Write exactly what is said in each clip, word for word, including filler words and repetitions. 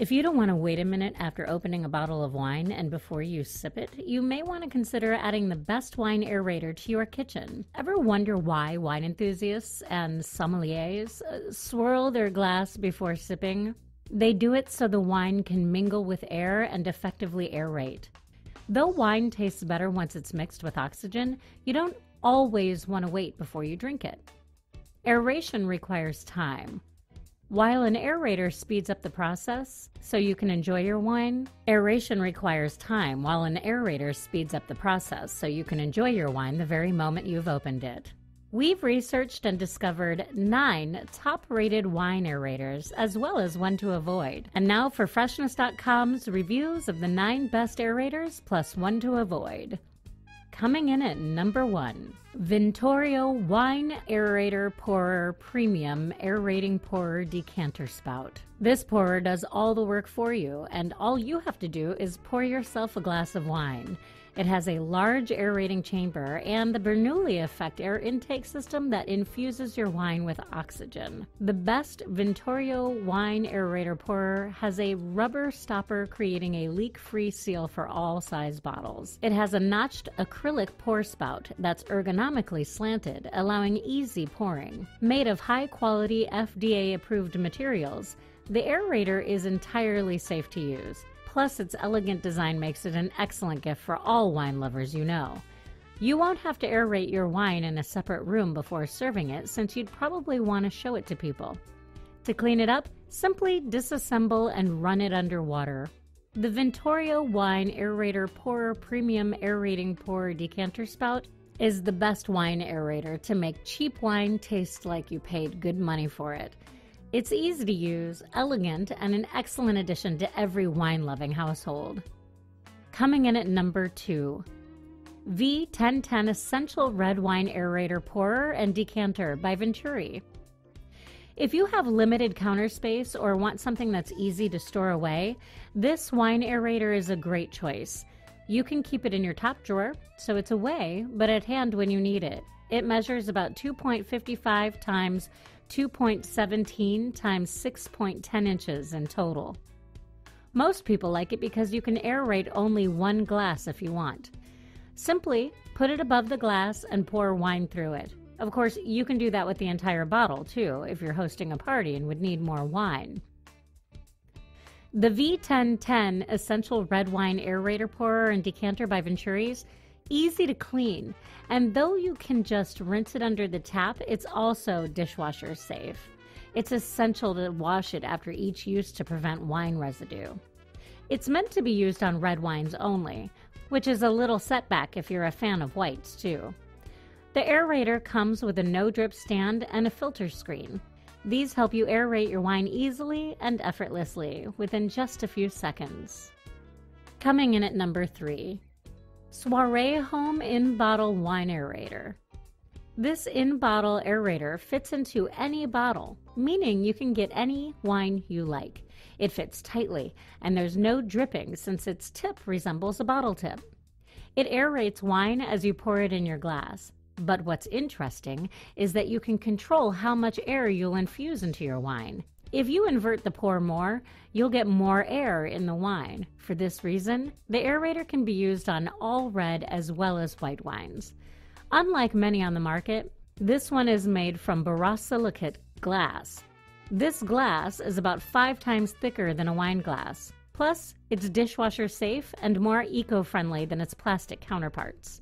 If you don't want to wait a minute after opening a bottle of wine and before you sip it, you may want to consider adding the best wine aerator to your kitchen. Ever wonder why wine enthusiasts and sommeliers swirl their glass before sipping? They do it so the wine can mingle with air and effectively aerate. Though wine tastes better once it's mixed with oxygen, you don't always want to wait before you drink it. Aeration requires time. While an aerator speeds up the process so you can enjoy your wine, aeration requires time while an aerator speeds up the process so you can enjoy your wine the very moment you've opened it. We've researched and discovered nine top-rated wine aerators as well as one to avoid. And now for Freshnss dot com's reviews of the nine best aerators plus one to avoid. Coming in at number one, Vintorio Wine Aerator Pourer Premium Aerating Pourer Decanter Spout. This pourer does all the work for you, and all you have to do is pour yourself a glass of wine. It has a large aerating chamber and the Bernoulli effect air intake system that infuses your wine with oxygen. The best Vintorio Wine Aerator Pourer has a rubber stopper creating a leak-free seal for all size bottles. It has a notched acrylic pour spout that's ergonomically slanted, allowing easy pouring. Made of high-quality F D A-approved materials, the aerator is entirely safe to use. Plus, its elegant design makes it an excellent gift for all wine lovers you know. You won't have to aerate your wine in a separate room before serving it, since you'd probably want to show it to people. To clean it up, simply disassemble and run it under water. The Vintorio Wine Aerator Pourer Premium Aerating Pourer Decanter Spout is the best wine aerator to make cheap wine taste like you paid good money for it. It's easy to use, elegant, and an excellent addition to every wine-loving household. Coming in at number two, V ten ten Essential Red Wine Aerator Pourer and Decanter by Vinturi. If you have limited counter space or want something that's easy to store away, this wine aerator is a great choice. You can keep it in your top drawer, so it's away, but at hand when you need it. It measures about two point five five times two point one seven times six point one zero inches in total. Most people like it because you can aerate only one glass if you want. Simply put it above the glass and pour wine through it. Of course, you can do that with the entire bottle too if you're hosting a party and would need more wine. The V ten ten Essential Red Wine Aerator Pourer and Decanter by Vinturi's easy to clean, and though you can just rinse it under the tap, it's also dishwasher safe. It's essential to wash it after each use to prevent wine residue. It's meant to be used on red wines only, which is a little setback if you're a fan of whites too. The aerator comes with a no-drip stand and a filter screen. These help you aerate your wine easily and effortlessly within just a few seconds. Coming in at number three, Soireehome In Bottle Wine Aerator. This in-bottle aerator fits into any bottle, meaning you can get any wine you like. It fits tightly, and there's no dripping since its tip resembles a bottle tip. It aerates wine as you pour it in your glass, but what's interesting is that you can control how much air you'll infuse into your wine. If you invert the pour more, you'll get more air in the wine. For this reason, the aerator can be used on all red as well as white wines. Unlike many on the market, this one is made from borosilicate glass. This glass is about five times thicker than a wine glass. Plus, it's dishwasher safe and more eco-friendly than its plastic counterparts.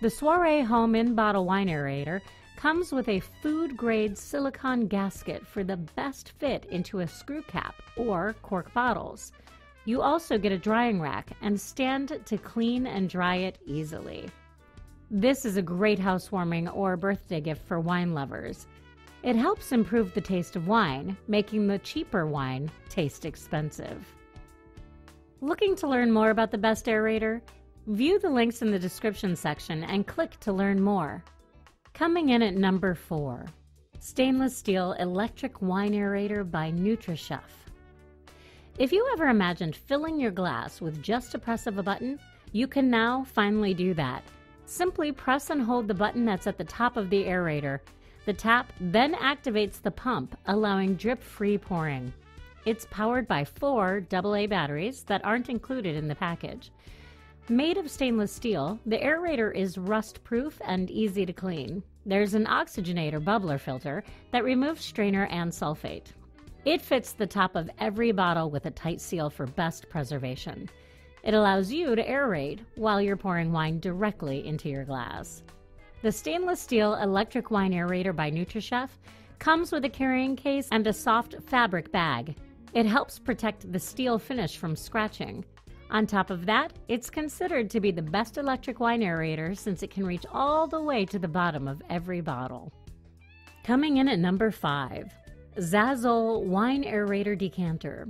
The Soireehome In Bottle Wine Aerator comes with a food-grade silicone gasket for the best fit into a screw cap or cork bottles. You also get a drying rack and stand to clean and dry it easily. This is a great housewarming or birthday gift for wine lovers. It helps improve the taste of wine, making the cheaper wine taste expensive. Looking to learn more about the best aerator? View the links in the description section and click to learn more. Coming in at number four, Stainless Steel Electric Wine Aerator by Nutrichef. If you ever imagined filling your glass with just a press of a button, you can now finally do that. Simply press and hold the button that's at the top of the aerator. The tap then activates the pump, allowing drip-free pouring. It's powered by four double A batteries that aren't included in the package. Made of stainless steel, the aerator is rust-proof and easy to clean. There's an oxygenator bubbler filter that removes strainer and sulfate. It fits the top of every bottle with a tight seal for best preservation. It allows you to aerate while you're pouring wine directly into your glass. The stainless steel electric wine aerator by Nutrichef comes with a carrying case and a soft fabric bag. It helps protect the steel finish from scratching. On top of that, it's considered to be the best electric wine aerator since it can reach all the way to the bottom of every bottle. Coming in at number five, Zazzol Wine Aerator Decanter.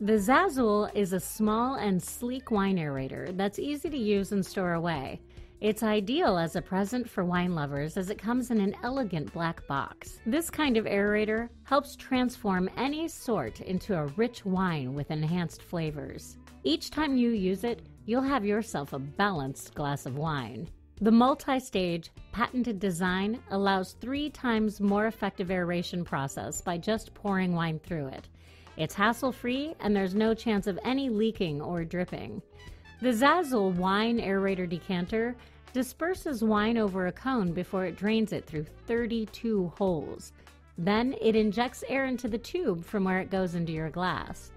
The Zazzol is a small and sleek wine aerator that's easy to use and store away. It's ideal as a present for wine lovers as it comes in an elegant black box. This kind of aerator helps transform any sort into a rich wine with enhanced flavors. Each time you use it, you'll have yourself a balanced glass of wine. The multi-stage, patented design allows three times more effective aeration process by just pouring wine through it. It's hassle-free and there's no chance of any leaking or dripping. The Zazzol Wine Aerator Decanter disperses wine over a cone before it drains it through thirty-two holes. Then it injects air into the tube from where it goes into your glass.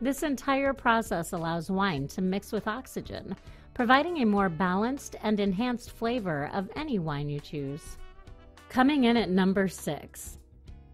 This entire process allows wine to mix with oxygen, providing a more balanced and enhanced flavor of any wine you choose. Coming in at number six,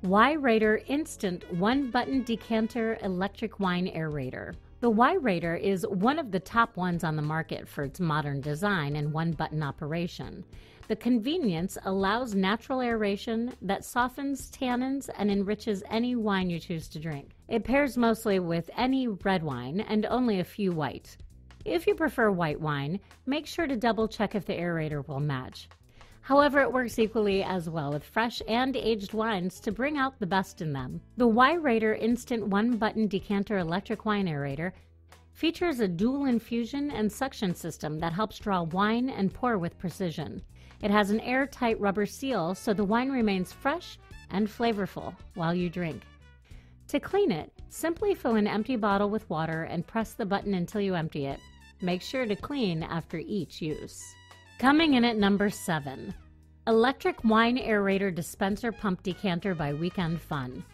Waerator Instant One-Button Decanter Electric Wine Aerator. The Waerator is one of the top ones on the market for its modern design and one-button operation. The convenience allows natural aeration that softens tannins and enriches any wine you choose to drink. It pairs mostly with any red wine and only a few white. If you prefer white wine, make sure to double-check if the aerator will match. However, it works equally as well with fresh and aged wines to bring out the best in them. The Waerator Instant One-Button Decanter Electric Wine Aerator features a dual infusion and suction system that helps draw wine and pour with precision. It has an airtight rubber seal so the wine remains fresh and flavorful while you drink. To clean it, simply fill an empty bottle with water and press the button until you empty it. Make sure to clean after each use. Coming in at number seven, Electric Wine Aerator Dispenser Pump Decanter by Weekend Fun.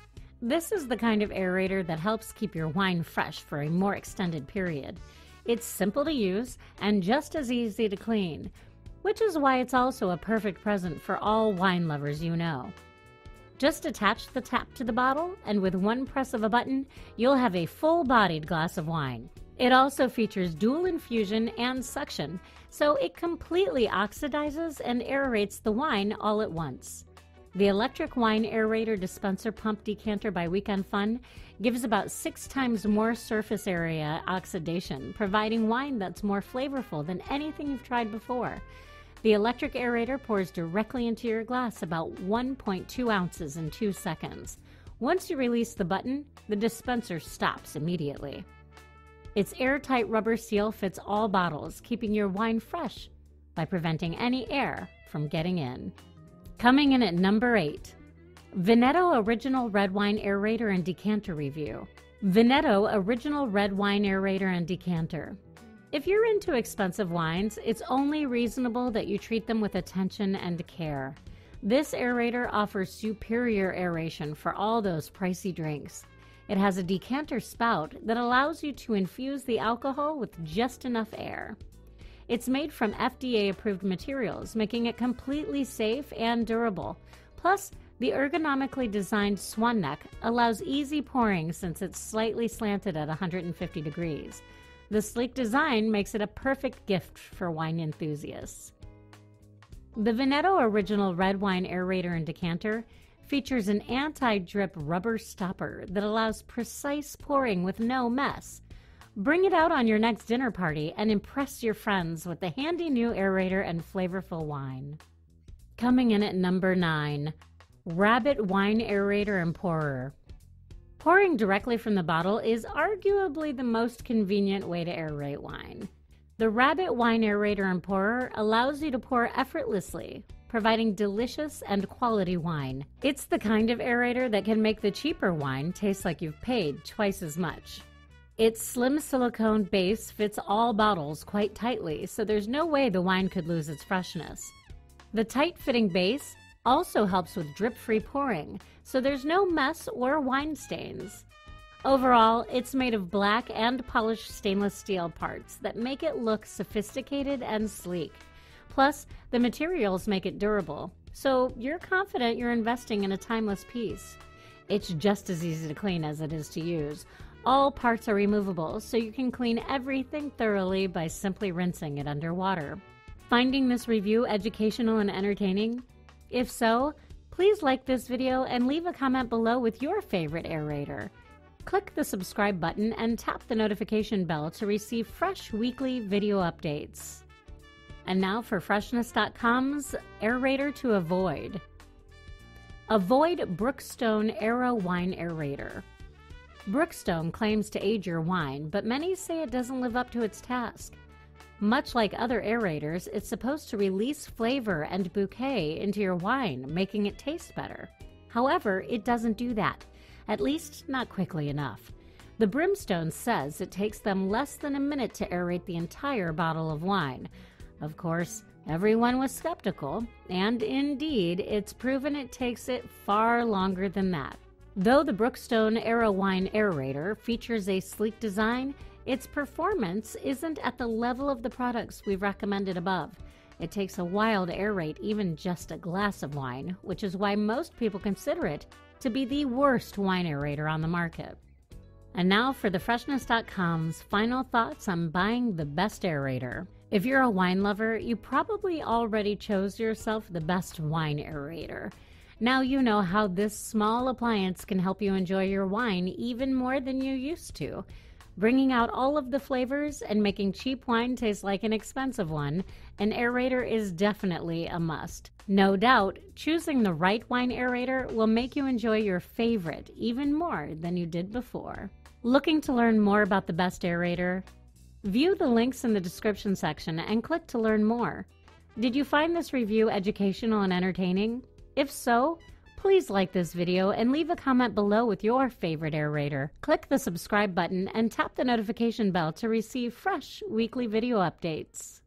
This is the kind of aerator that helps keep your wine fresh for a more extended period. It's simple to use and just as easy to clean, which is why it's also a perfect present for all wine lovers you know. Just attach the tap to the bottle, and with one press of a button, you'll have a full-bodied glass of wine. It also features dual infusion and suction, so it completely oxidizes and aerates the wine all at once. The Electric Wine Aerator Dispenser Pump Decanter by Weekend Fun gives about six times more surface area oxidation, providing wine that's more flavorful than anything you've tried before. The electric aerator pours directly into your glass about one point two ounces in two seconds. Once you release the button, the dispenser stops immediately. Its airtight rubber seal fits all bottles, keeping your wine fresh by preventing any air from getting in. Coming in at number eight, Vinetto Original Red Wine Aerator and Decanter Review. Vinetto Original Red Wine Aerator and Decanter. If you're into expensive wines, it's only reasonable that you treat them with attention and care. This aerator offers superior aeration for all those pricey drinks. It has a decanter spout that allows you to infuse the alcohol with just enough air. It's made from F D A-approved materials, making it completely safe and durable. Plus, the ergonomically designed swan neck allows easy pouring since it's slightly slanted at one hundred fifty degrees. The sleek design makes it a perfect gift for wine enthusiasts. The Vinetto Original Red Wine Aerator and Decanter features an anti-drip rubber stopper that allows precise pouring with no mess. Bring it out on your next dinner party and impress your friends with the handy new aerator and flavorful wine. Coming in at number nine, Rabbit Wine Aerator and Pourer. Pouring directly from the bottle is arguably the most convenient way to aerate wine. The Rabbit Wine Aerator and Pourer allows you to pour effortlessly, providing delicious and quality wine. It's the kind of aerator that can make the cheaper wine taste like you've paid twice as much. Its slim silicone base fits all bottles quite tightly, so there's no way the wine could lose its freshness. The tight-fitting base also helps with drip-free pouring, so there's no mess or wine stains. Overall, it's made of black and polished stainless steel parts that make it look sophisticated and sleek. Plus, the materials make it durable, so you're confident you're investing in a timeless piece. It's just as easy to clean as it is to use. All parts are removable, so you can clean everything thoroughly by simply rinsing it under water. Finding this review educational and entertaining? If so, please like this video and leave a comment below with your favorite aerator. Click the subscribe button and tap the notification bell to receive fresh weekly video updates. And now for Freshnss dot com's aerator to avoid. Avoid Brookstone Aero Wine Aerator. Brookstone claims to age your wine, but many say it doesn't live up to its task. Much like other aerators, it's supposed to release flavor and bouquet into your wine, making it taste better. However, it doesn't do that, at least not quickly enough. The Brookstone says it takes them less than a minute to aerate the entire bottle of wine. Of course, everyone was skeptical, and indeed, it's proven it takes it far longer than that. Though the Brookstone Aero Wine Aerator features a sleek design, its performance isn't at the level of the products we've recommended above. It takes a while to aerate even just a glass of wine, which is why most people consider it to be the worst wine aerator on the market. And now for the Freshnss dot com's final thoughts on buying the best aerator. If you're a wine lover, you probably already chose yourself the best wine aerator. Now you know how this small appliance can help you enjoy your wine even more than you used to, bringing out all of the flavors and making cheap wine taste like an expensive one. An aerator is definitely a must. No doubt, choosing the right wine aerator will make you enjoy your favorite even more than you did before. Looking to learn more about the best aerator? View the links in the description section and click to learn more. Did you find this review educational and entertaining? If so, please like this video and leave a comment below with your favorite aerator. Click the subscribe button and tap the notification bell to receive fresh weekly video updates.